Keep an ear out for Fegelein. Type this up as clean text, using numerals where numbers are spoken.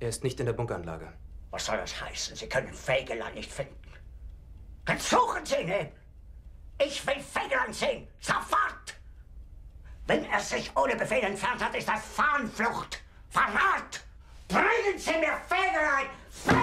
Er ist nicht in der Bunkeranlage. Was soll das heißen? Sie können Fegelein nicht finden. Dann suchen Sie ihn eben. Ich will Fegelein sehen. Sofort! Wenn er sich ohne Befehl entfernt hat, ist das Fahnenflucht. Verrat! Bringen Sie mir Fegelein!